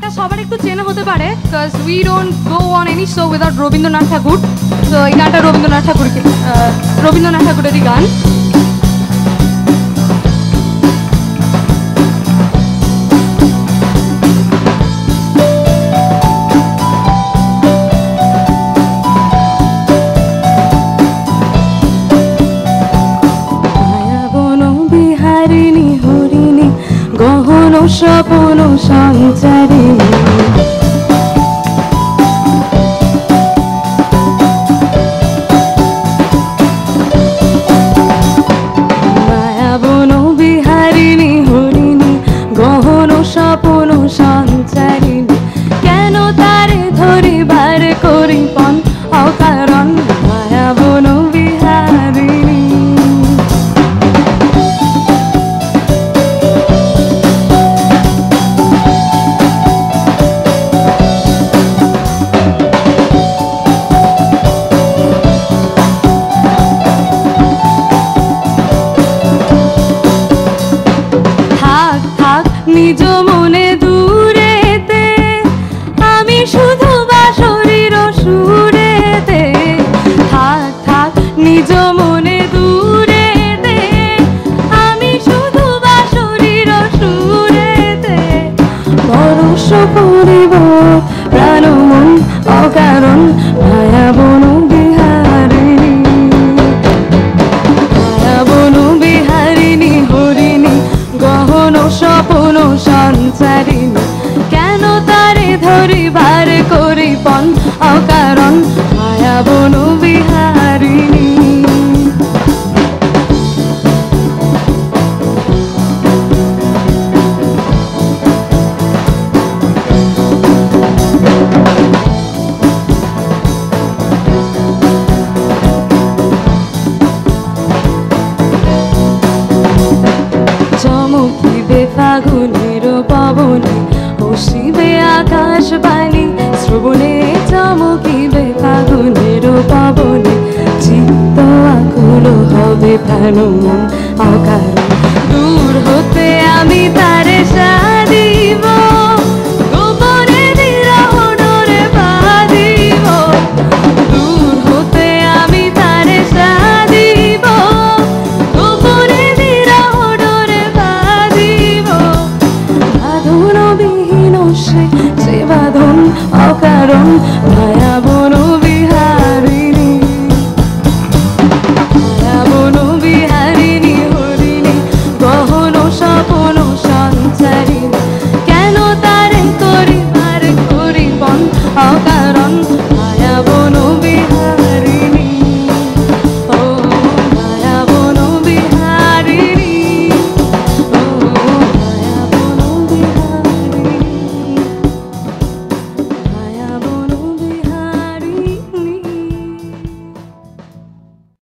গানটা সবার একটু চেনা হতে পারে cuz we don't go on any show without Rabindranath ঠাকুর তো এই গানটা রবীন্দ্রনাথ ঠাকুরেরই গান স্বপ্ন সংসারে মায়া বন বিহারিণী হরিণী গহন স্বপ্ন সংসারিণী কেন তারে ধরিবার করি পণ অকারণ মায়া বন বিহারিণী নিজ মনে দূরেতে আমি শুধু বাঁশির সুরেতে থাক থাক নিজ মনে দূরেতে আমি শুধু বাঁশির সুরেতে পরশ করিব প্রাণ মন অকারণ মায়া বন বিহারিণী মায়া বন বিহারিণী হরিণী গহন স্বপন সংসারিণী কেন তারে ধরিবার করি পণ অকারণ মায়া বন বিহারিণী চমকিবে ফাগুনের পবনে ভাসিবে আকাশবাণী শ্রবণে চমকিবে ফাগুনের পবনে চিত্ত আকুল হবে প্রাণ মন অকারণ দূর হতে আমি তারে সাধিব গোপনে বিরহ ডোরে বাঁধিব দূর হতে আমি তারে সাধিব গোপনে বিরহ ডোরে বাঁধিব বাঁধন বিহীন সে বাঁধন অকারণ